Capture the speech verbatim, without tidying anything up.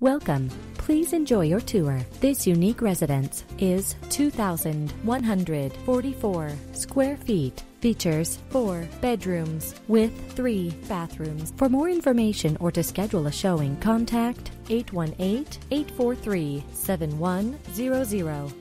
Welcome. Please enjoy your tour. This unique residence is two thousand one hundred forty-four square feet. Features four bedrooms with three bathrooms. For more information or to schedule a showing, contact eight one eight, eight four three, seven one zero zero.